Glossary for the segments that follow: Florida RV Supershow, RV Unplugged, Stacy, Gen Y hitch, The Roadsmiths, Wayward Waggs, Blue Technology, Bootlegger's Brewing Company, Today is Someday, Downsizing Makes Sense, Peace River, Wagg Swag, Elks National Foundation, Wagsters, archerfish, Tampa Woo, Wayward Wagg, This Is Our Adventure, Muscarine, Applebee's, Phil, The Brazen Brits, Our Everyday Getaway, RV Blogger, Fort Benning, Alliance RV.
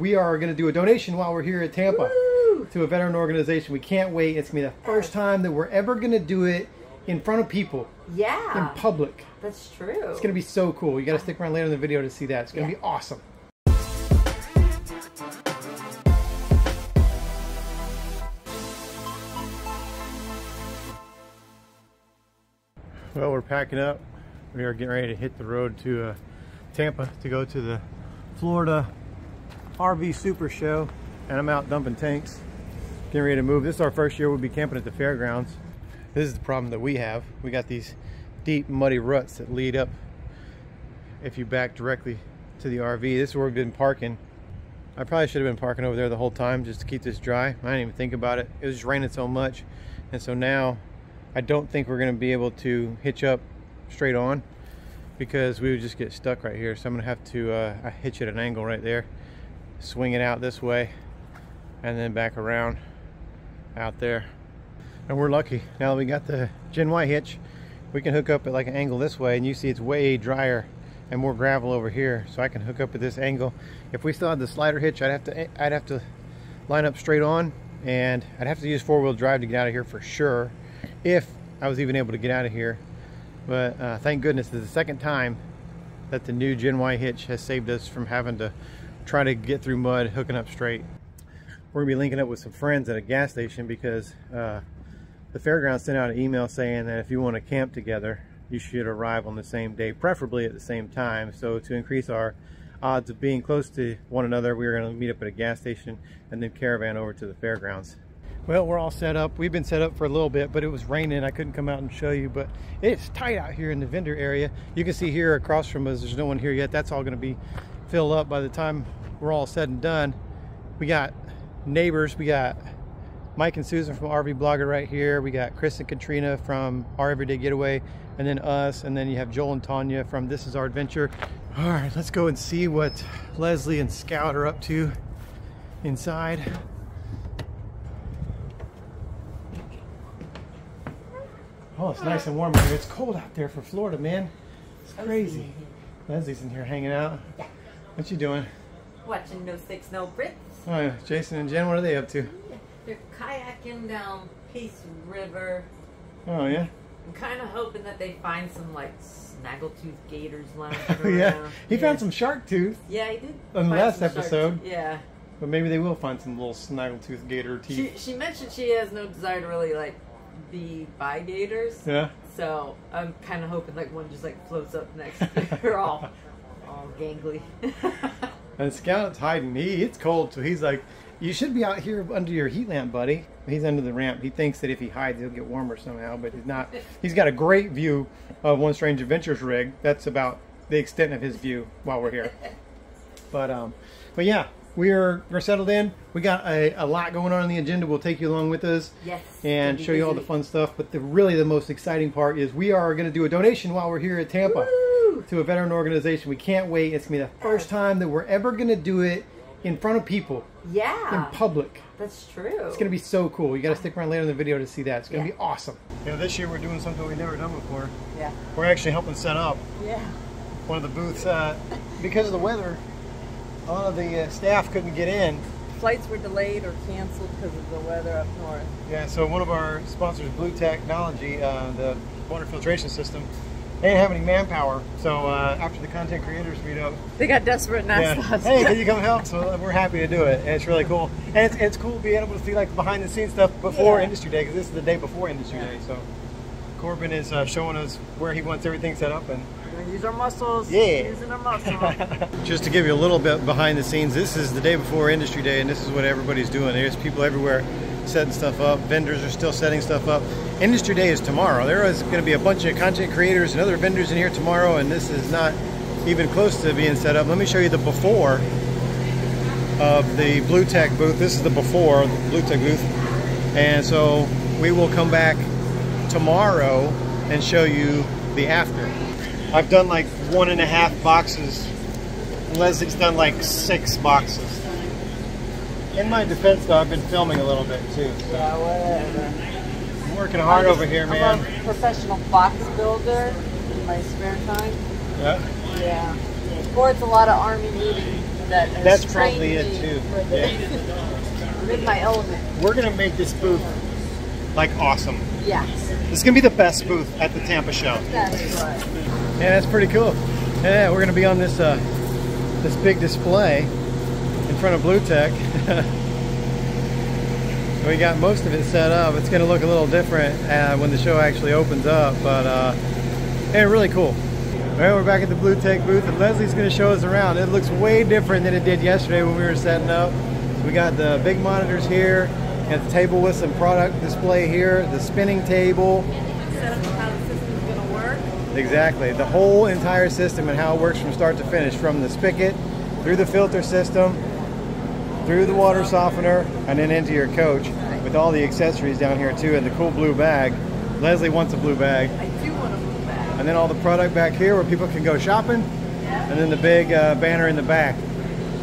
We are going to do a donation while we're here at Tampa to a veteran organization. We can't wait. It's going to be the first time that we're ever going to do it in front of people. Yeah. In public. That's true. It's going to be so cool. You got to stick around later in the video to see that. It's going to be awesome. Well, we're packing up. We are getting ready to hit the road to Tampa to go to the Florida RV Supershow, and I'm out dumping tanks, getting ready to move. This is our first year we'll be camping at the fairgrounds. This is the problem that we have. We got these deep muddy ruts that lead up if you back directly to the RV. This is where we've been parking. I probably should have been parking over there the whole time just to keep this dry. I didn't even think about it. It was just raining so much, and so now I don't think we're going to be able to hitch up straight on because we would just get stuck right here. So I'm going to have to hitch at an angle right there, swing it out this way and then back around out there. And we're lucky now that we got the Gen Y hitch, we can hook up at like an angle this way, and you see it's way drier and more gravel over here, so I can hook up at this angle. If we still had the slider hitch, I'd have to line up straight on, and I'd have to use four-wheel drive to get out of here for sure, if I was even able to get out of here. But thank goodness this is the second time that the new Gen Y hitch has saved us from having to trying to get through mud hooking up straight. We're gonna be linking up with some friends at a gas station because the fairground sent out an email saying that if you want to camp together, you should arrive on the same day, preferably at the same time. So to increase our odds of being close to one another, we're gonna meet up at a gas station and then caravan over to the fairgrounds. Well, we're all set up. We've been set up for a little bit, but it was raining. I couldn't come out and show you, but it's tight out here in the vendor area. You can see here across from us, there's no one here yet. That's all gonna be filled up by the time we're all said and done. We got neighbors. We got Mike and Susan from RV Blogger right here. We got Chris and Katrina from Our Everyday Getaway, and then us, and then you have Joel and Tanya from This Is Our Adventure. All right, let's go and see what Leslie and Scout are up to inside. Oh, it's nice and warm out here. It's cold out there for Florida, man. It's crazy. Leslie's in here hanging out. Yeah. What you doing? Watching No Sticks, No Brits. Oh, yeah. Jason and Jen, what are they up to? They're kayaking down Peace River. Oh, yeah? I'm kind of hoping that they find some, like, snaggletooth gators lying around. Yeah. He found some shark tooth. Yeah, he did. In the last episode. Yeah. But maybe they will find some little snaggletooth gator teeth. She mentioned she has no desire to really, like, be by gators. Yeah. So I'm kind of hoping like one just like floats up next to her, all gangly. And Scout's hiding. It's cold, so he's like, you should be out here under your heat lamp, buddy. He's under the ramp. He thinks that if he hides, he'll get warmer somehow, but he's not. He's got a great view of One Strange Adventure's rig. That's about the extent of his view while we're here. But yeah. We're settled in. We got a lot going on the agenda. We'll take you along with us, and show you all the fun stuff. But really the most exciting part is we are going to do a donation while we're here at Tampa to a veteran organization. We can't wait. It's going to be the first time that we're ever going to do it in front of people. Yeah. In public. That's true. It's going to be so cool. You got to stick around later in the video to see that. It's going to be awesome. You know, this year we're doing something we've never done before. Yeah. We're actually helping set up one of the booths because of the weather. A lot of the staff couldn't get in. Flights were delayed or canceled because of the weather up north. Yeah, so one of our sponsors, Blue Technology, the water filtration system, they didn't have any manpower. So after the content creators meet up, they got desperate and asked us, hey, can you come help? So we're happy to do it. And it's really cool. And it's cool being able to see like behind the scenes stuff before Industry Day, because this is the day before Industry Day. So Corbin is showing us where he wants everything set up, and we're gonna use our muscles. Yeah, using our muscles. Just to give you a little bit behind the scenes, this is the day before Industry Day, and this is what everybody's doing. There's people everywhere setting stuff up. Vendors are still setting stuff up. Industry Day is tomorrow. There is going to be a bunch of content creators and other vendors in here tomorrow, and this is not even close to being set up. Let me show you the before of the Blue Tech booth. This is the before of the Blue Tech booth, and so we will come back tomorrow and show you the after. I've done like 1.5 boxes. Leslie's done like 6 boxes. In my defense though, I've been filming a little bit too. So. Yeah, whatever. I'm working hard over here, man. I'm a professional box builder in my spare time. Yeah? Yeah. Or it's a lot of army movie that has that's probably it too. Yeah. In my element. We're gonna make this booth like awesome. Yeah. This is gonna be the best booth at the Tampa show. That's right. Yeah, that's pretty cool. Yeah, we're gonna be on this this big display in front of Blue Tech. We got most of it set up. It's gonna look a little different when the show actually opens up, but yeah, really cool. All right, we're back at the Blue Tech booth, and Leslie's going to show us around. It looks way different than it did yesterday when we were setting up. So we got the big monitors here, got the table with some product display here, the spinning table. And you can set up how the system's going to work. Exactly, the whole entire system and how it works from start to finish, from the spigot, through the filter system, through the water softener, and then into your coach, with all the accessories down here too, and the cool blue bag. Leslie wants a blue bag. I do want a blue bag. And then all the product back here where people can go shopping, yeah. And then the big banner in the back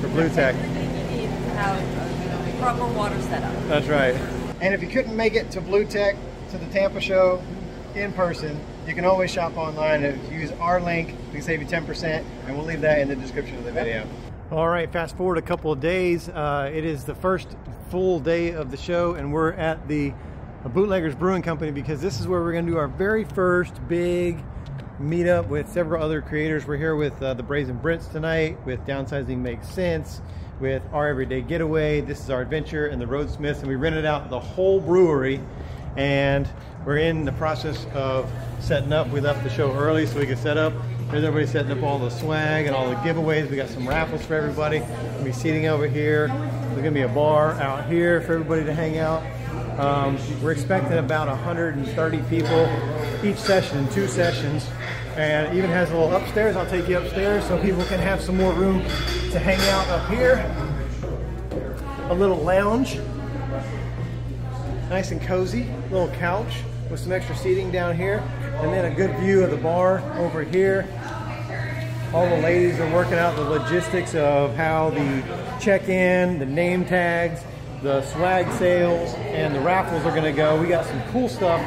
for Blue Tech. Everything you need to have a proper water setup. That's right. And if you couldn't make it to Blue Tech, to the Tampa show in person, you can always shop online. If you use our link, we can save you 10%, and we'll leave that in the description of the video. All right, fast forward a couple of days. It is the first full day of the show, and we're at the Bootlegger's Brewing Company, because this is where we're going to do our very first big meet up with several other creators. We're here with the Brazen Brits tonight, with Downsizing Makes Sense, with Our Everyday Getaway, This Is Our Adventure, and the Roadsmiths, and we rented out the whole brewery, and we're in the process of setting up. We left the show early so we could set up. There's everybody setting up all the swag and all the giveaways. We got some raffles for everybody. We'll be seating over here. There's gonna be a bar out here for everybody to hang out. We're expecting about 130 people each session, in 2 sessions, and it even has a little upstairs. I'll take you upstairs so people can have some more room to hang out up here. A little lounge, nice and cozy, little couch with some extra seating down here, and then a good view of the bar over here. All the ladies are working out the logistics of how the check-in, the name tags, the swag sales, and the raffles are gonna go. We got some cool stuff.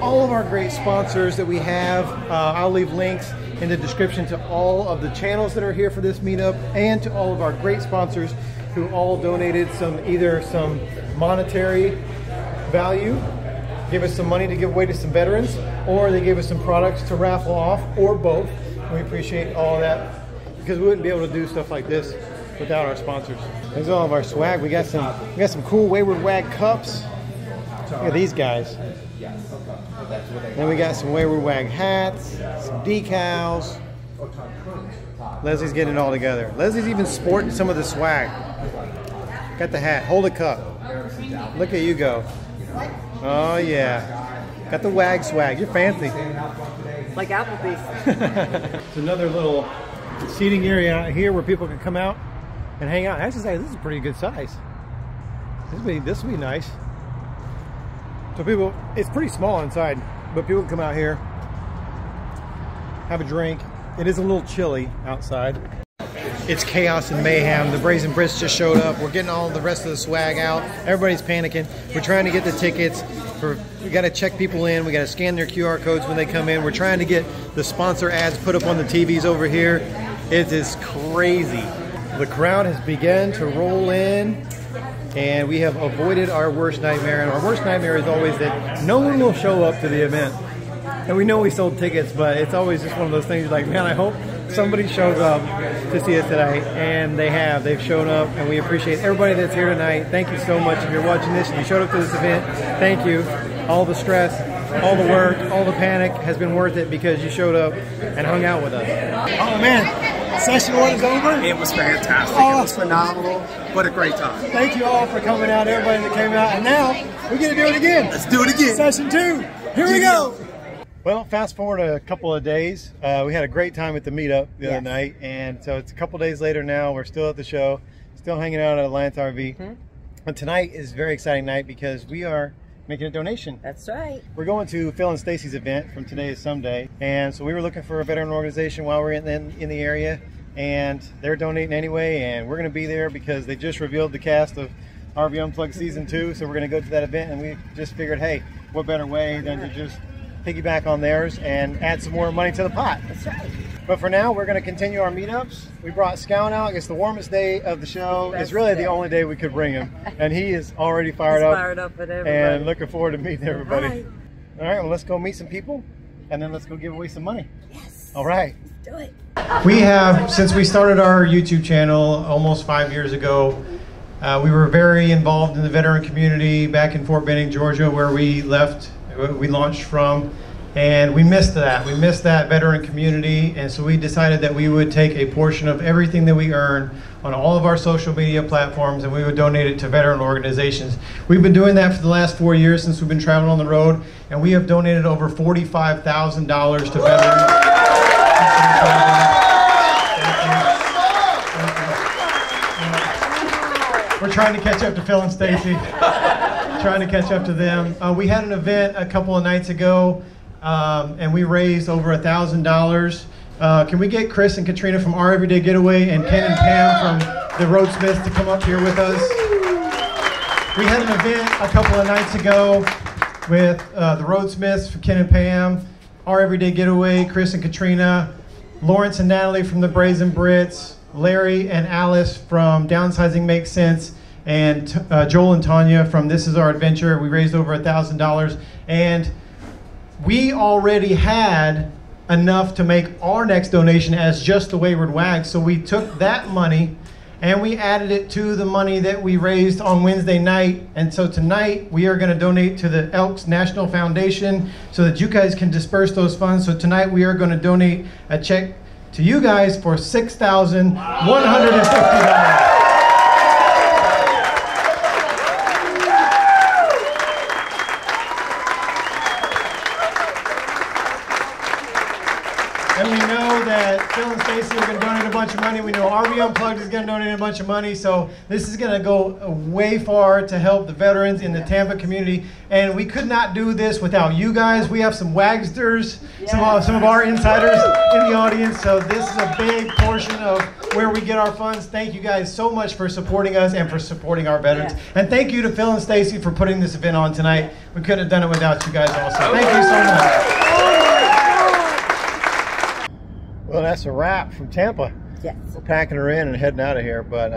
All of our great sponsors that we have, I'll leave links in the description to all of the channels that are here for this meetup, and to all of our great sponsors who all donated some, either some monetary value, give us some money to give away to some veterans, or they gave us some products to raffle off, or both. We appreciate all of that, because we wouldn't be able to do stuff like this without our sponsors. There's all of our swag. We got some cool Wayward Wagg cups. Look at these guys. Then we got some Wayward Wagg hats, some decals. Leslie's getting it all together. Leslie's even sporting some of the swag. Got the hat. Hold a cup. Look at you go. Oh yeah. Got the Wagg swag. You're fancy. Like Applebee's. It's another little seating area out here where people can come out and hang out. I have to say, this is a pretty good size. This will be nice. So people, it's pretty small inside, but people can come out here, have a drink. It is a little chilly outside. It's chaos and mayhem. The Brazen Brits just showed up. We're getting all the rest of the swag out. Everybody's panicking. We're trying to get the tickets. We got to check people in. We got to scan their QR codes when they come in. We're trying to get the sponsor ads put up on the TVs over here. It is crazy. The crowd has begun to roll in, and we have avoided our worst nightmare. And our worst nightmare is always that no one will show up to the event. And we know we sold tickets, but it's always just one of those things like, man, I hope somebody shows up to see us tonight. And they have. They've shown up, and we appreciate everybody that's here tonight. Thank you so much. If you're watching this and you showed up to this event, thank you. All the stress, all the work, all the panic has been worth it, because you showed up and hung out with us. Oh, man. Session 1 is over. It was fantastic. It was phenomenal. What a great time. Thank you all for coming out, everybody that came out. And now, we're going to do it again. Let's do it again. Session 2. Here we go. Well, fast forward a couple of days. We had a great time at the meetup the other night. And so it's a couple days later now. We're still at the show. Still hanging out at Alliance RV. Mm-hmm. But tonight is a very exciting night, because we are making a donation. That's right. We're going to Phil and Stacy's event from Today is Someday. And so we were looking for a veteran organization while we were in the area, and they're donating anyway, and we're gonna be there because they just revealed the cast of RV Unplugged Season 2, so we're gonna go to that event, and we just figured, hey, what better way than to just piggyback on theirs and add some more money to the pot. That's right. But for now, we're going to continue our meetups. We brought Scown out. It's the warmest day of the show. That's it's really the only day we could bring him. And he is already fired up. Fired up at everybody. And looking forward to meeting everybody. Hi. All right, well, let's go meet some people. And then let's go give away some money. Yes. All right. Let's do it. We have, since we started our YouTube channel almost 5 years ago, we were very involved in the veteran community back in Fort Benning, Georgia, where we launched from. And we missed that. We missed that veteran community, and so we decided that we would take a portion of everything that we earn on all of our social media platforms and we would donate it to veteran organizations. We've been doing that for the last 4 years since we've been traveling on the road, and we have donated over $45,000 to veterans. Thank you. We're trying to catch up to Phil and Stacy. Trying to catch up to them. We had an event a couple of nights ago. And we raised over $1,000. Can we get Chris and Katrina from Our Everyday Getaway and Ken and Pam from The Roadsmiths to come up here with us? We had an event a couple of nights ago with The Roadsmiths, Ken and Pam, Our Everyday Getaway, Chris and Katrina, Lawrence and Natalie from The Brazen Brits, Larry and Alice from Downsizing Makes Sense, and Joel and Tanya from This Is Our Adventure. We raised over $1,000. And we already had enough to make our next donation as just the Wayward Waggs, so we took that money and we added it to the money that we raised on Wednesday night. And so tonight we are going to donate to the Elks National Foundation so that you guys can disperse those funds. So tonight we are going to donate a check to you guys for $6,150. Phil and Stacy are going to donate a bunch of money. We know RV Unplugged is going to donate a bunch of money. So this is going to go way far to help the veterans in the Tampa community. And we could not do this without you guys. We have some Wagsters, some of our insiders in the audience. So this is a big portion of where we get our funds. Thank you guys so much for supporting us and for supporting our veterans. And thank you to Phil and Stacy for putting this event on tonight. We couldn't have done it without you guys also. Thank you so much. Well, that's a wrap from Tampa. Yes. We're packing her in and heading out of here. But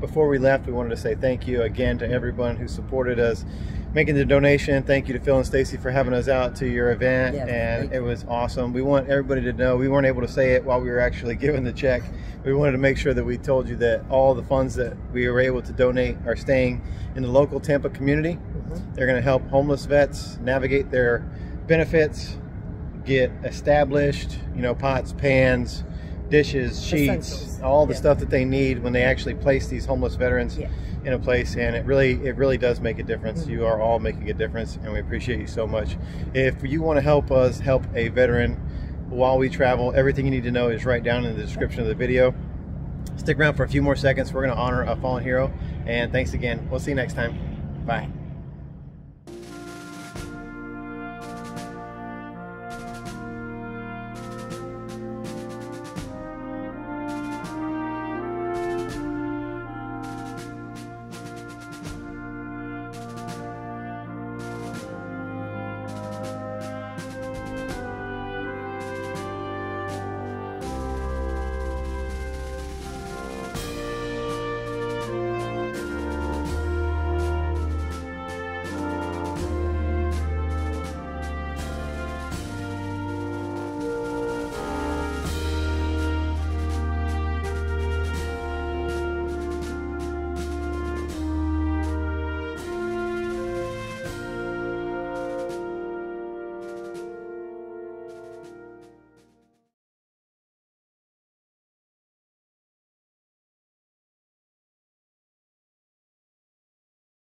before we left, we wanted to say thank you again to everyone who supported us making the donation. Thank you to Phil and Stacy for having us out to your event. Yeah, and it was awesome. We want everybody to know we weren't able to say it while we were actually giving the check. We wanted to make sure that we told you that all the funds that we were able to donate are staying in the local Tampa community. Mm-hmm. They're going to help homeless vets navigate their benefits, get established, you know, pots, pans, dishes, sheets, essentials, all the stuff that they need when they actually place these homeless veterans in a place. And it really does make a difference. Mm-hmm. You are all making a difference, and we appreciate you so much. If you want to help us help a veteran while we travel, everything you need to know is right down in the description of the video. Stick around for a few more seconds. We're going to honor a fallen hero, and thanks again. We'll see you next time. Bye.